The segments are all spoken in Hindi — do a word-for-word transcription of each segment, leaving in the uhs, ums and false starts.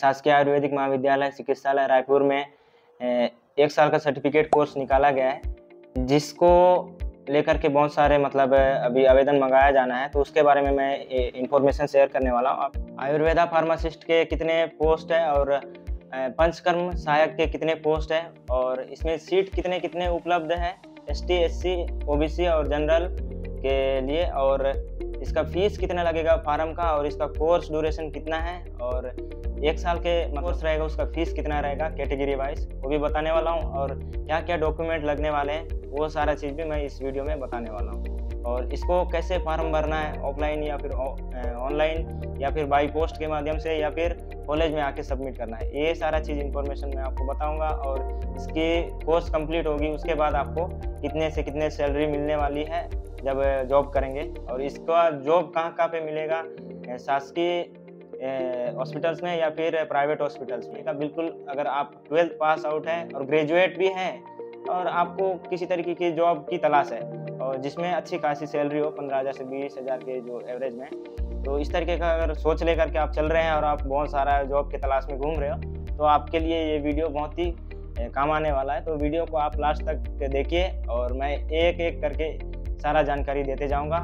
शासकीय आयुर्वेदिक महाविद्यालय चिकित्सालय रायपुर में एक साल का सर्टिफिकेट कोर्स निकाला गया है, जिसको लेकर के बहुत सारे मतलब अभी आवेदन मंगाया जाना है, तो उसके बारे में मैं इंफॉर्मेशन शेयर करने वाला हूँ। आयुर्वेदा फार्मासिस्ट के कितने पोस्ट है और पंचकर्म सहायक के कितने पोस्ट है और इसमें सीट कितने कितने उपलब्ध है S T S C O B C और जनरल के लिए, और इसका फीस कितना लगेगा फार्म का, और इसका कोर्स ड्यूरेशन कितना है और एक साल के कोर्स रहेगा उसका फीस कितना रहेगा कैटेगरी वाइज, वो भी बताने वाला हूँ। और क्या क्या डॉक्यूमेंट लगने वाले हैं वो सारा चीज़ भी मैं इस वीडियो में बताने वाला हूँ। और इसको कैसे फार्म भरना है, ऑफलाइन या फिर ऑनलाइन या फिर बाई पोस्ट के माध्यम से या फिर कॉलेज में आके सबमिट करना है, ये सारा चीज़ इन्फॉर्मेशन मैं आपको बताऊंगा। और इसकी कोर्स कंप्लीट होगी उसके बाद आपको कितने से कितने सैलरी मिलने वाली है जब जॉब करेंगे, और इसका जॉब कहाँ कहाँ पे मिलेगा, शासकीय हॉस्पिटल्स में या फिर प्राइवेट हॉस्पिटल्स में। बिल्कुल अगर आप ट्वेल्थ पास आउट हैं और ग्रेजुएट भी हैं और आपको किसी तरीके की जॉब की तलाश है और जिसमें अच्छी खासी सैलरी हो पंद्रह हज़ार से बीस हज़ार के जो एवरेज में, तो इस तरीके का अगर सोच लेकर के आप चल रहे हैं और आप बहुत सारा जॉब के तलाश में घूम रहे हो तो आपके लिए ये वीडियो बहुत ही काम आने वाला है। तो वीडियो को आप लास्ट तक देखिए और मैं एक एक करके सारा जानकारी देते जाऊंगा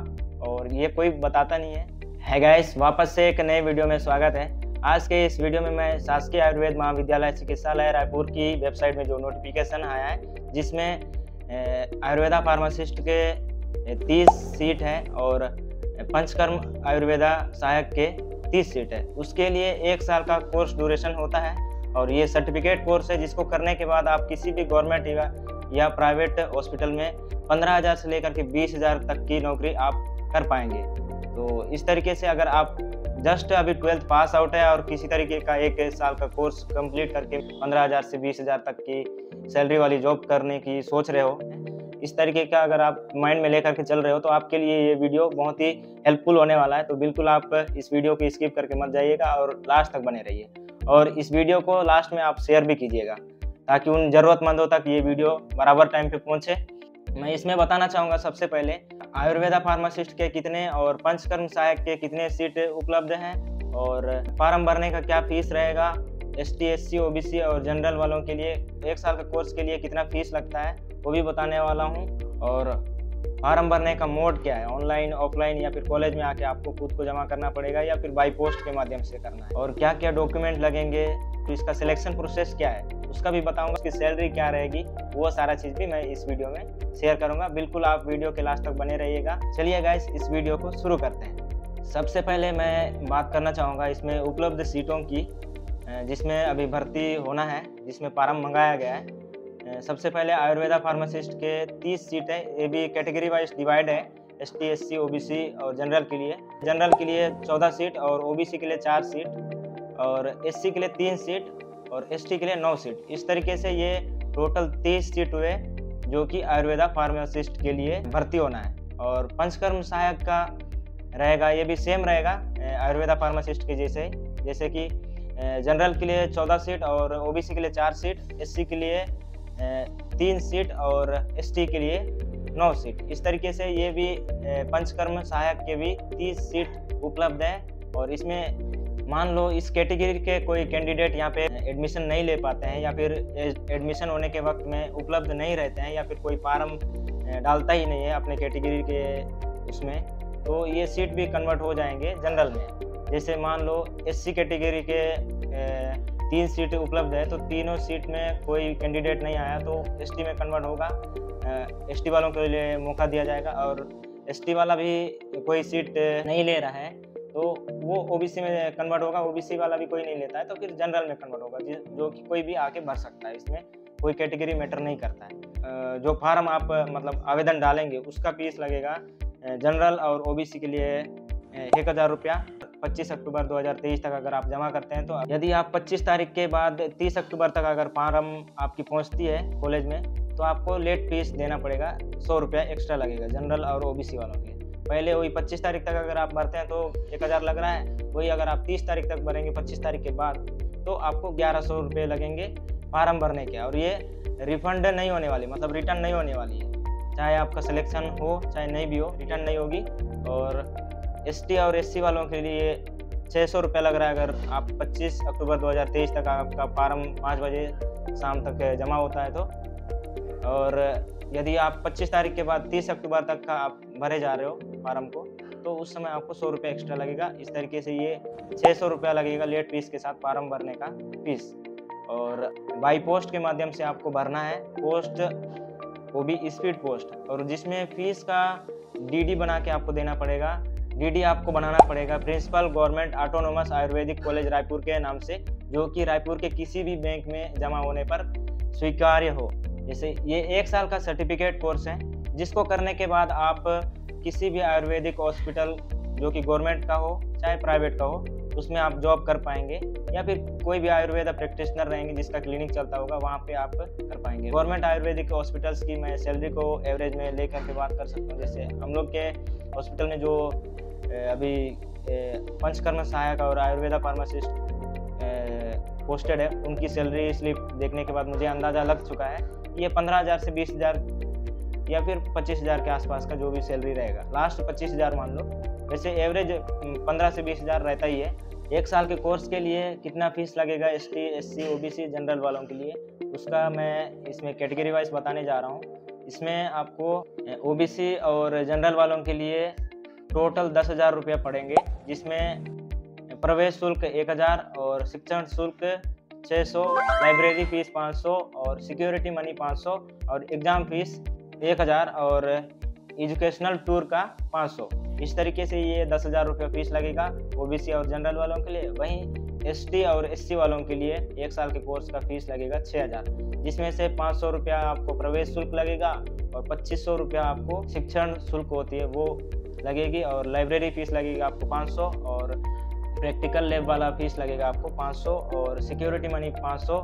और ये कोई बताता नहीं है। है गाइस, वापस से एक नए वीडियो में स्वागत है। आज के इस वीडियो में मैं शासकीय आयुर्वेद महाविद्यालय चिकित्सालय रायपुर की वेबसाइट में जो नोटिफिकेशन आया है जिसमें आयुर्वेदा फार्मासिस्ट के तीस सीट हैं और पंचकर्म आयुर्वेदा सहायक के तीस सीट है, उसके लिए एक साल का कोर्स ड्यूरेशन होता है। और ये सर्टिफिकेट कोर्स है जिसको करने के बाद आप किसी भी गवर्नमेंट या प्राइवेट हॉस्पिटल में पंद्रह हज़ार से लेकर के बीस हज़ार तक की नौकरी आप कर पाएंगे। तो इस तरीके से अगर आप जस्ट अभी ट्वेल्थ पास आउट है और किसी तरीके का एक साल का कोर्स कंप्लीट करके पंद्रह हज़ार से बीस हज़ार तक की सैलरी वाली जॉब करने की सोच रहे हो, इस तरीके का अगर आप माइंड में लेकर के चल रहे हो तो आपके लिए ये वीडियो बहुत ही हेल्पफुल होने वाला है। तो बिल्कुल आप इस वीडियो को स्किप करके मत जाइएगा और लास्ट तक बने रहिए और इस वीडियो को लास्ट में आप शेयर भी कीजिएगा ताकि उन ज़रूरतमंदों तक ये वीडियो बराबर टाइम पे पहुंचे। मैं इसमें बताना चाहूँगा सबसे पहले आयुर्वेदा फार्मासिस्ट के कितने और पंचकर्म सहायक के कितने सीट उपलब्ध हैं और फार्म भरने का क्या फीस रहेगा, S T S C O B C और जनरल वालों के लिए एक साल का कोर्स के लिए कितना फीस लगता है वो भी बताने वाला हूँ। और फार्म भरने का मोड क्या है, ऑनलाइन ऑफलाइन या फिर कॉलेज में आके आपको खुद को जमा करना पड़ेगा या फिर बाई पोस्ट के माध्यम से करना है, और क्या क्या डॉक्यूमेंट लगेंगे, तो इसका सिलेक्शन प्रोसेस क्या है उसका भी बताऊंगा, उसकी सैलरी क्या रहेगी वो सारा चीज़ भी मैं इस वीडियो में शेयर करूँगा। बिल्कुल आप वीडियो के लास्ट तक बने रहिएगा। चलिए गाइस, इस वीडियो को शुरू करते हैं। सबसे पहले मैं बात करना चाहूँगा इसमें उपलब्ध सीटों की जिसमें अभी भर्ती होना है, जिसमें फार्म मंगाया गया है। सबसे पहले आयुर्वेदा फार्मासिस्ट के तीस सीट है, ये भी कैटेगरी वाइज डिवाइड है, S T S C O B C और जनरल के लिए जनरल के लिए चौदह सीट और ओ बी सी के लिए चार सीट और एस सी के लिए तीन सीट और एस टी के लिए नौ सीट। इस तरीके से ये टोटल तीस सीट हुए जो कि आयुर्वेदा फार्मासिस्ट के लिए भर्ती होना है। और पंचकर्म सहायक का रहेगा ये भी सेम रहेगा आयुर्वेदा फार्मासिस्ट के जैसे, जैसे कि जनरल के लिए चौदह सीट और ओ बी सी के लिए चार सीट, एस सी के लिए तीन सीट और एसटी के लिए नौ सीट। इस तरीके से ये भी पंचकर्म सहायक के भी तीस सीट उपलब्ध है। और इसमें मान लो इस कैटेगरी के कोई कैंडिडेट यहाँ पे एडमिशन नहीं ले पाते हैं या फिर एडमिशन होने के वक्त में उपलब्ध नहीं रहते हैं या फिर कोई फार्म डालता ही नहीं है अपने कैटेगरी के उसमें, तो ये सीट भी कन्वर्ट हो जाएंगे जनरल में। जैसे मान लो एससी कैटेगरी के ए, तीन सीट उपलब्ध है तो तीनों सीट में कोई कैंडिडेट नहीं आया तो एसटी में कन्वर्ट होगा, एसटी वालों के लिए मौका दिया जाएगा। और एसटी वाला भी कोई सीट नहीं ले रहा है तो वो ओबीसी में कन्वर्ट होगा, ओबीसी वाला भी कोई नहीं लेता है तो फिर जनरल में कन्वर्ट होगा, जो कि कोई भी आके भर सकता है, इसमें कोई कैटेगरी मैटर नहीं करता है। जो फार्म आप मतलब आवेदन डालेंगे उसका फीस लगेगा जनरल और ओबीसी के लिए एक हज़ार रुपया पच्चीस अक्टूबर दो हज़ार तेईस तक अगर आप जमा करते हैं। तो यदि आप पच्चीस तारीख के बाद तीस अक्टूबर तक अगर फार्म आपकी पहुंचती है कॉलेज में तो आपको लेट फीस देना पड़ेगा, सौ रुपया एक्स्ट्रा लगेगा जनरल और ओबीसी वालों के। पहले वही पच्चीस तारीख तक अगर आप भरते हैं तो एक हज़ार लग रहा है, वही अगर आप तीस तारीख तक भरेंगे पच्चीस तारीख के बाद तो आपको ग्यारह सौ रुपये लगेंगे फार्म भरने के। और ये रिफंड नहीं होने वाली, मतलब रिटर्न नहीं होने वाली है, चाहे आपका सिलेक्शन हो चाहे नहीं भी हो, रिटर्न नहीं होगी। और एस टी और एस सी वालों के लिए छः सौ रुपया लग रहा है। अगर आप पच्चीस अक्टूबर दो हज़ार तेईस तक आपका फार्म पाँच बजे शाम तक जमा होता है तो, और यदि आप पच्चीस तारीख के बाद तीस अक्टूबर तक का आप भरे जा रहे हो फार्म को, तो उस समय आपको सौ रुपया एक्स्ट्रा लगेगा। इस तरीके से ये छः सौ रुपया लगेगा लेट फीस के साथ फार्म भरने का फीस। और बाई पोस्ट के माध्यम से आपको भरना है, पोस्ट वो भी स्पीड पोस्ट, और जिसमें फीस का डीडी बना के आपको देना पड़ेगा। डीडी आपको बनाना पड़ेगा principal government autonomous Ayurvedic college Raipur के नाम से, जो कि रायपुर के किसी भी बैंक में जमा होने पर स्वीकार्य हो। जैसे ये एक साल का सर्टिफिकेट कोर्स है, जिसको करने के बाद आप किसी भी आयुर्वेदिक हॉस्पिटल जो कि गवर्नमेंट का हो चाहे प्राइवेट का हो, उसमें आप जॉब कर पाएंगे, या फिर कोई भी आयुर्वेदा प्रैक्टिशनर रहेंगे जिसका क्लिनिक चलता होगा वहाँ पे आप कर पाएंगे। गवर्नमेंट आयुर्वेदिक हॉस्पिटल्स की मैं सैलरी को एवरेज में ले करके बात कर सकता हूँ। जैसे हम लोग के हॉस्पिटल में जो अभी पंचकर्म सहायक और आयुर्वेदा फार्मासिस्ट पोस्टेड है, उनकी सैलरी स्लिप देखने के बाद मुझे अंदाज़ा लग चुका है ये पंद्रह हज़ार से बीस हज़ार या फिर पच्चीस हज़ार के आसपास का जो भी सैलरी रहेगा, लास्ट पच्चीस हज़ार मान लो। वैसे एवरेज पंद्रह से बीस हज़ार रहता ही है। एक साल के कोर्स के लिए कितना फीस लगेगा S T S C O B C general वालों के लिए, उसका मैं इसमें कैटेगरी वाइज बताने जा रहा हूँ। इसमें आपको ओ बी सी और जनरल वालों के लिए टोटल दस हज़ार रुपये पड़ेंगे, जिसमें प्रवेश शुल्क एक हज़ार और शिक्षण शुल्क छः सौ, लाइब्रेरी फीस पाँच सौ और सिक्योरिटी मनी पाँच सौ और एग्ज़ाम फीस एक हज़ार और एजुकेशनल टूर का पाँच सौ। इस तरीके से ये दस हज़ार रुपये फीस लगेगा ओबीसी और जनरल वालों के लिए। वहीं एसटी और एससी वालों के लिए एक साल के कोर्स का फीस लगेगा छः हज़ार, जिसमें से पाँच सौ रुपया आपको प्रवेश शुल्क लगेगा और पच्चीस सौ रुपया आपको शिक्षण शुल्क होती है वो लगेगी, और लाइब्रेरी फीस लगेगी आपको पाँच सौ और प्रैक्टिकल लैब वाला फीस लगेगा आपको पाँच सौ और सिक्योरिटी मनी पाँच सौ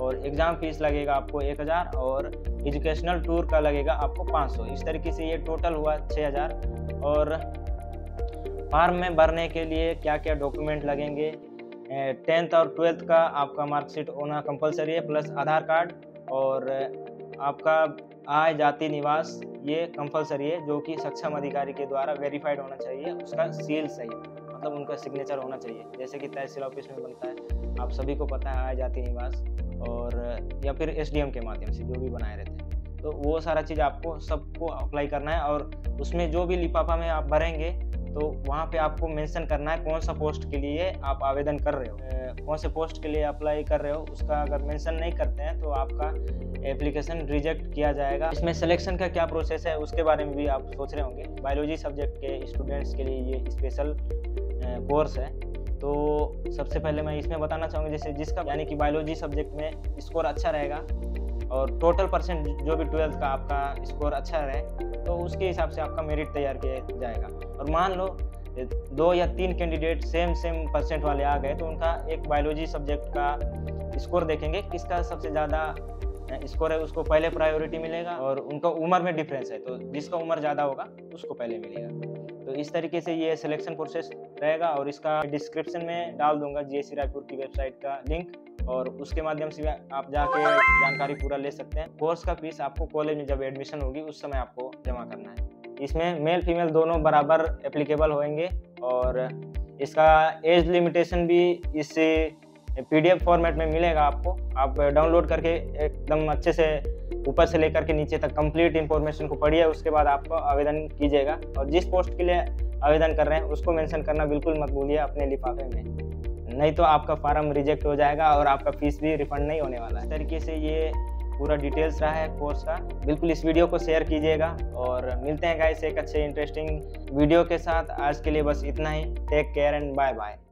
और एग्ज़ाम फीस लगेगा आपको एक हज़ार और एजुकेशनल टूर का लगेगा आपको पाँच सौ। इस तरीके से ये टोटल हुआ छः हज़ार। और फार्म में भरने के लिए क्या क्या डॉक्यूमेंट लगेंगे, टेंथ और ट्वेल्थ का आपका मार्कशीट होना कंपलसरी है, प्लस आधार कार्ड और आपका आय जाति निवास ये कंपलसरी है, जो कि सक्षम अधिकारी के द्वारा वेरीफाइड होना चाहिए, उसका सील सही मतलब उनका सिग्नेचर होना चाहिए, जैसे कि तहसील ऑफिस में बनता है, आप सभी को पता है आय जाति निवास, और या फिर एसडीएम के माध्यम से जो भी बनाए रहते हैं। तो वो सारा चीज़ आपको सबको अप्लाई करना है, और उसमें जो भी लिफाफा में आप भरेंगे तो वहाँ पे आपको मेंशन करना है कौन सा पोस्ट के लिए आप आवेदन कर रहे हो, कौन से पोस्ट के लिए अप्लाई कर रहे हो। उसका अगर मेंशन नहीं करते हैं तो आपका एप्लीकेशन रिजेक्ट किया जाएगा। इसमें सिलेक्शन का क्या प्रोसेस है उसके बारे में भी आप सोच रहे होंगे। बायोलॉजी सब्जेक्ट के स्टूडेंट्स के लिए ये स्पेशल कोर्स है, तो सबसे पहले मैं इसमें बताना चाहूँगा जैसे जिसका यानी कि बायोलॉजी सब्जेक्ट में स्कोर अच्छा रहेगा और टोटल परसेंट जो भी ट्वेल्थ का आपका स्कोर अच्छा रहे तो उसके हिसाब से आपका मेरिट तैयार किया जाएगा। और मान लो दो या तीन कैंडिडेट सेम सेम परसेंट वाले आ गए तो उनका एक बायोलॉजी सब्जेक्ट का स्कोर देखेंगे, किसका सबसे ज़्यादा स्कोर है उसको पहले प्रायोरिटी मिलेगा, और उनका उम्र में डिफरेंस है तो जिसका उम्र ज़्यादा होगा उसको पहले मिलेगा। तो इस तरीके से ये सिलेक्शन प्रोसेस रहेगा, और इसका डिस्क्रिप्शन में डाल दूंगा जीएसी रायपुर की वेबसाइट का लिंक, और उसके माध्यम से आप जाके जानकारी पूरा ले सकते हैं। कोर्स का फीस आपको कॉलेज में जब एडमिशन होगी उस समय आपको जमा करना है। इसमें मेल फीमेल दोनों बराबर एप्लीकेबल होंगे, और इसका एज लिमिटेशन भी इस पीडीएफ फॉर्मेट में मिलेगा आपको, आप डाउनलोड करके एकदम अच्छे से ऊपर से लेकर के नीचे तक कंप्लीट इन्फॉर्मेशन को पढ़िए, उसके बाद आपको आवेदन कीजिएगा। और जिस पोस्ट के लिए आवेदन कर रहे हैं उसको मेंशन करना बिल्कुल मत भूलिए अपने लिफाफे में, नहीं तो आपका फार्म रिजेक्ट हो जाएगा और आपका फीस भी रिफंड नहीं होने वाला है। इस तरीके से ये पूरा डिटेल्स रहा है कोर्स का। बिल्कुल इस वीडियो को शेयर कीजिएगा, और मिलते हैं गाइस एक अच्छे इंटरेस्टिंग वीडियो के साथ। आज के लिए बस इतना ही। Take care and bye bye.